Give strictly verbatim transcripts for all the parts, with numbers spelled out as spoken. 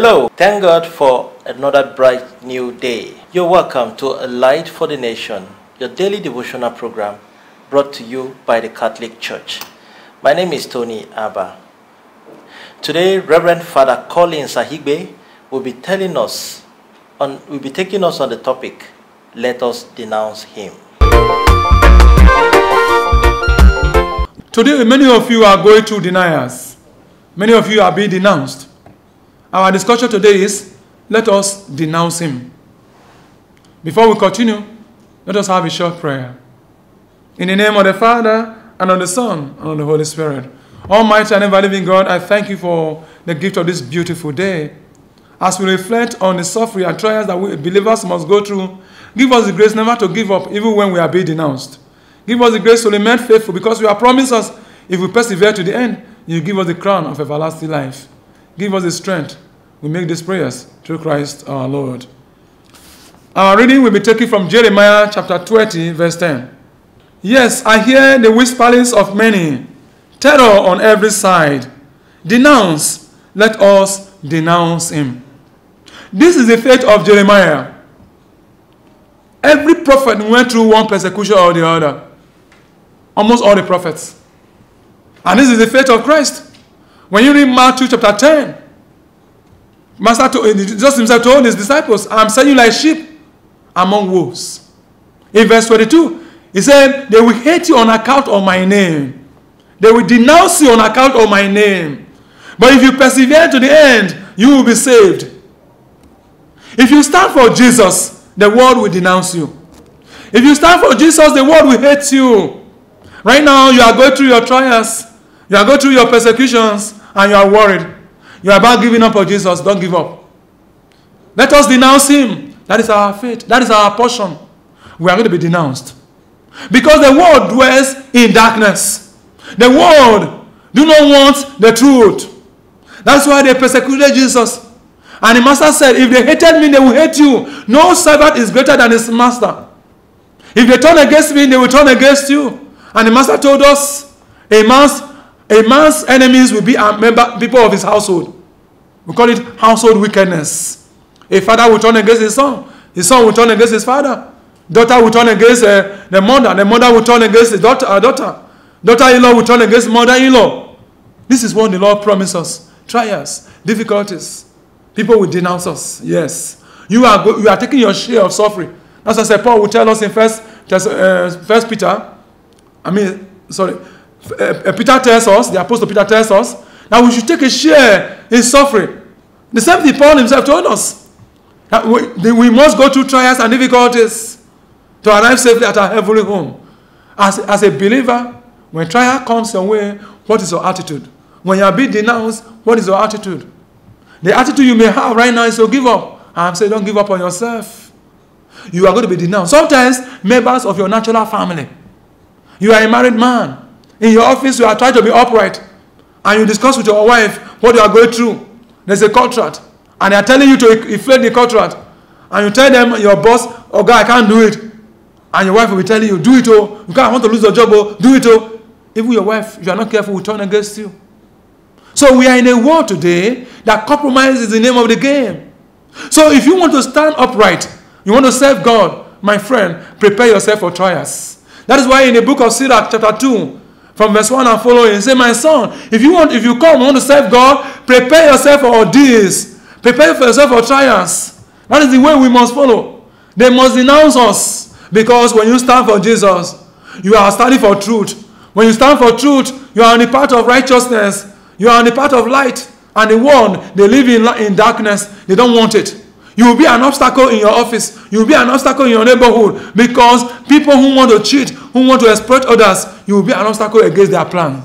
Hello, thank God for another bright new day. You're welcome to A Light for the Nation, your daily devotional program brought to you by the Catholic Church. My name is Tony Abba. Today, Reverend Father Collins Akhigbe will be telling us, on, will be taking us on the topic, Let Us Denounce Him. Today, many of you are going through deniers. Many of you are being denounced. Our discussion today is, let us denounce him. Before we continue, let us have a short prayer. In the name of the Father, and of the Son, and of the Holy Spirit. Almighty and ever-living God, I thank you for the gift of this beautiful day. As we reflect on the suffering and trials that we believers must go through, give us the grace never to give up, even when we are being denounced. Give us the grace to remain faithful, because you have promised us, if we persevere to the end, you give us the crown of everlasting life. Give us the strength. We make these prayers through Christ our Lord. Our reading will be taken from Jeremiah chapter twenty, verse ten. Yes, I hear the whisperings of many, terror on every side. Denounce, let us denounce him. This is the fate of Jeremiah. Every prophet went through one persecution or the other. Almost all the prophets. And this is the fate of Christ. When you read Matthew chapter ten, Master told, Jesus himself told his disciples, I'm sending you like sheep among wolves. In verse twenty-two, he said, they will hate you on account of my name. They will denounce you on account of my name. But if you persevere to the end, you will be saved. If you stand for Jesus, the world will denounce you. If you stand for Jesus, the world will hate you. Right now, you are going through your trials. You are going through your persecutions. And you are worried. You are about giving up on Jesus. Don't give up. Let us denounce him. That is our fate. That is our portion. We are going to be denounced. Because the world dwells in darkness. The world do not want the truth. That's why they persecuted Jesus. And the master said, if they hated me, they will hate you. No servant is greater than his master. If they turn against me, they will turn against you. And the master told us, a man's A man's enemies will be a member, people of his household. We call it household wickedness. A father will turn against his son. His son will turn against his father. Daughter will turn against uh, the mother. The mother will turn against his daughter. Uh, daughter. Daughter-in-law will turn against mother-in-law. This is what the Lord promised us. Trials, difficulties. People will denounce us. Yes. You are, go you are taking your share of suffering. That's what Saint Paul will tell us in First, uh, First Peter. I mean, sorry. Peter tells us, the Apostle Peter tells us, that we should take a share in suffering. The same thing Paul himself told us, that we, we must go through trials and difficulties to arrive safely at our heavenly home. As, as a believer, when trial comes your way, what is your attitude? When you are being denounced, what is your attitude? The attitude you may have right now is to give up. I'm saying don't give up on yourself. You are going to be denounced. Sometimes, members of your natural family. You are a married man. In your office, you are trying to be upright. And you discuss with your wife what you are going through. There's a contract. And they are telling you to inflate the contract. And you tell them, your boss, oh God, I can't do it. And your wife will be telling you, do it, oh. You can't want to lose your job, oh. Do it, oh. Even your wife, if you are not careful, will turn against you. So we are in a world today that compromise is the name of the game. So if you want to stand upright, you want to serve God, my friend, prepare yourself for trials. That is why in the book of Sirach, chapter two, from verse one and following, say, my son, if you want, if you come, want to serve God, prepare yourself for ordeals. Prepare for yourself for trials. That is the way we must follow. They must denounce us. Because when you stand for Jesus, you are standing for truth. When you stand for truth, you are on the path of righteousness. You are on the path of light. And the world, they live in, in darkness. They don't want it. You will be an obstacle in your office. You will be an obstacle in your neighborhood. Because people who want to cheat, who want to exploit others, you will be an obstacle against their plan.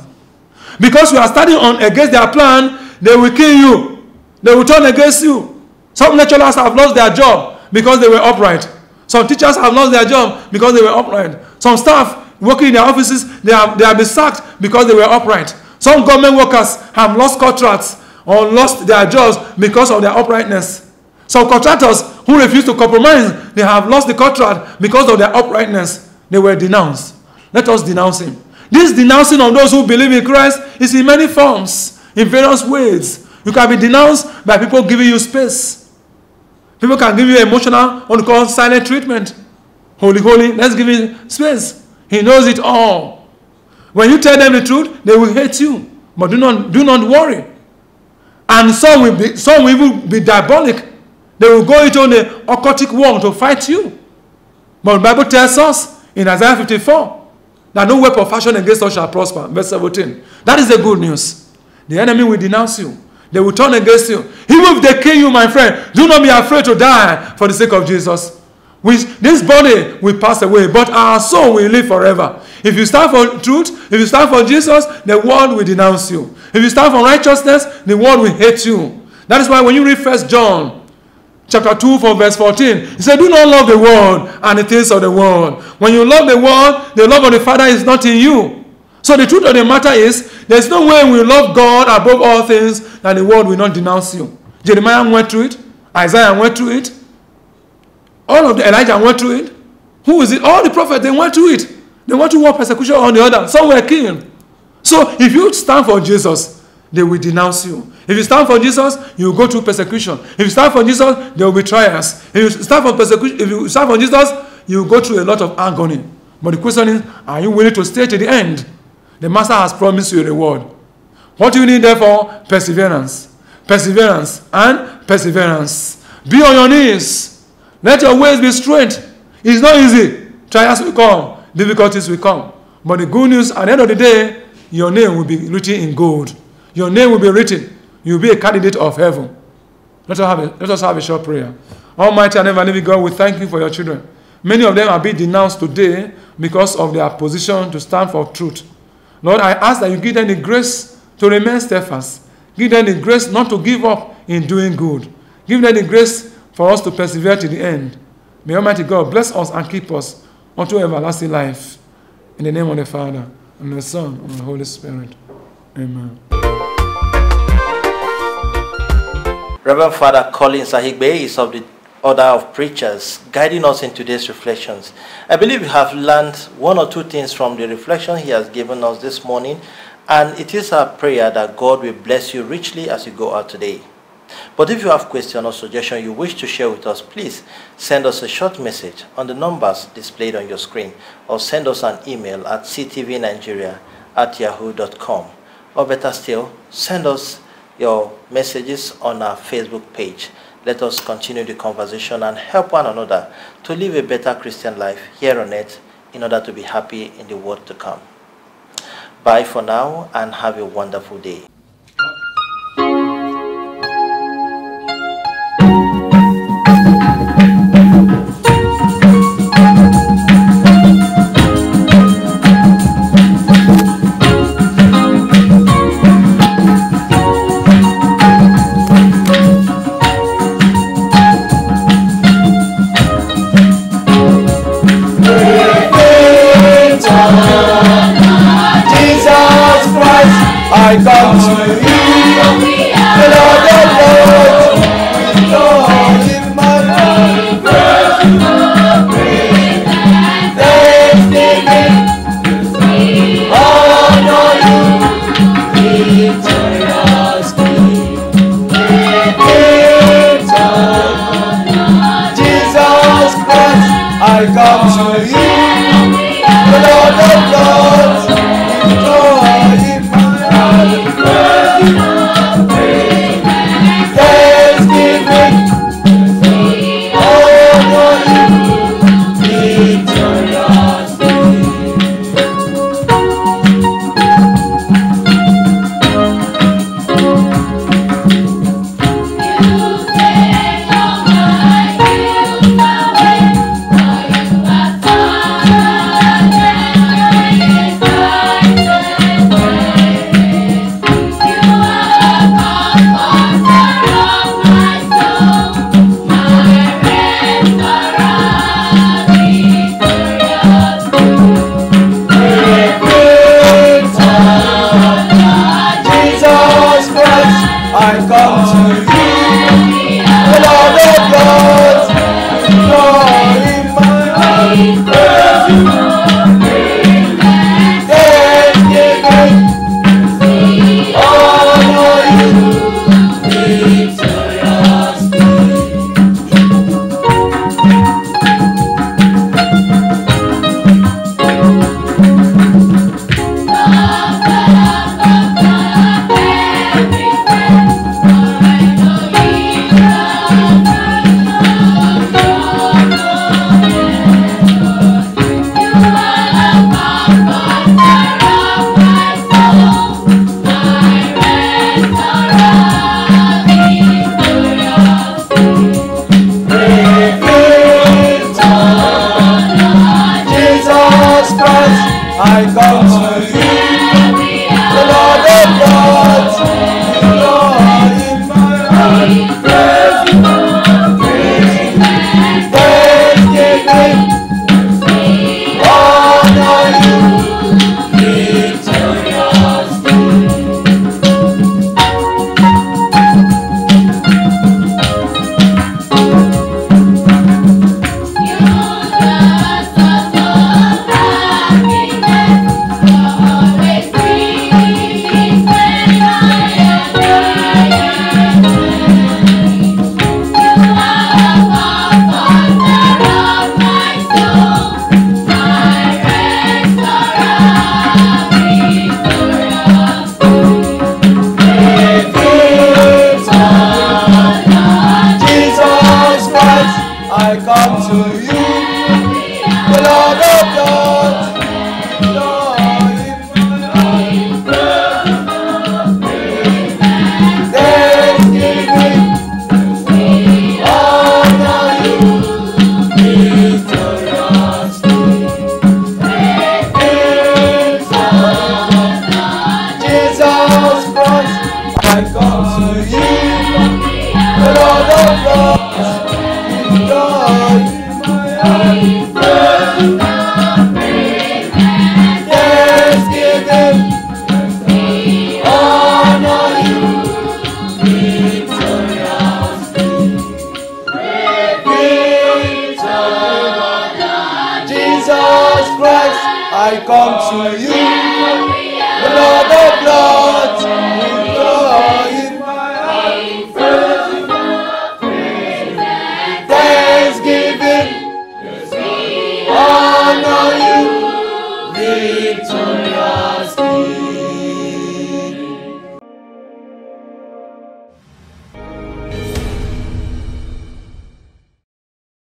Because you are standing on against their plan, they will kill you. They will turn against you. Some lecturers have lost their job because they were upright. Some teachers have lost their job because they were upright. Some staff working in their offices, they have, they have been sacked because they were upright. Some government workers have lost contracts or lost their jobs because of their uprightness. Some contractors who refuse to compromise, they have lost the contract because of their uprightness. They were denounced. Let us denounce him. This denouncing of those who believe in Christ is in many forms, in various ways. You can be denounced by people giving you space. People can give you emotional, what we call silent treatment. Holy, holy, let's give him space. He knows it all. When you tell them the truth, they will hate you. But do not, do not worry. And some will be, some will be diabolic. They will go into an occultic war to fight you. But the Bible tells us in Isaiah fifty-four that no weapon fashioned against us shall prosper. Verse seventeen. That is the good news. The enemy will denounce you. They will turn against you. Even if they kill you, my friend, do not be afraid to die for the sake of Jesus. Which this body will pass away, but our soul will live forever. If you stand for truth, if you stand for Jesus, the world will denounce you. If you stand for righteousness, the world will hate you. That is why when you read First John chapter two from verse fourteen, it said, do not love the world and the things of the world. When you love the world, the love of the Father is not in you. So the truth of the matter is, there is no way we love God above all things that the world will not denounce you. Jeremiah went through it. Isaiah went through it. All of the Elijah went through it. Who is it? All the prophets, they went through it. They went through one persecution on the other. Some were killed. So if you stand for Jesus, they will denounce you. If you stand for Jesus, you will go through persecution. If you stand for Jesus, there will be trials. If you stand for persecution, if you stand for Jesus, you will go through a lot of agony. But the question is, are you willing to stay to the end? The Master has promised you a reward. What do you need, therefore? Perseverance. Perseverance and perseverance. Be on your knees. Let your ways be straight. It's not easy. Trials will come. Difficulties will come. But the good news, at the end of the day, your name will be written in gold. Your name will be written. You'll be a candidate of heaven. Let us have a, let us have a short prayer. Almighty and ever-living God, we thank you for your children. Many of them are being denounced today because of their position to stand for truth. Lord, I ask that you give them the grace to remain steadfast. Give them the grace not to give up in doing good. Give them the grace for us to persevere to the end. May Almighty God bless us and keep us unto everlasting life. In the name of the Father, and the Son, and the Holy Spirit. Amen. Reverend Father Collins Akhigbe is of the Order of Preachers, guiding us in today's reflections. I believe we have learned one or two things from the reflection he has given us this morning, and it is our prayer that God will bless you richly as you go out today. But if you have question or suggestion you wish to share with us, please send us a short message on the numbers displayed on your screen, or send us an email at c t v nigeria at yahoo dot com, or better still, send us your messages on our Facebook page. Let us continue the conversation and help one another to live a better Christian life here on earth in order to be happy in the world to come. Bye for now, and have a wonderful day. I come to you, the Lord of Lords, with all in my life. Thanksgiving, honor you, victorious King. Jesus Christ, I come to you, the Lord of Lords, with all in my life. You I come to you, Lord.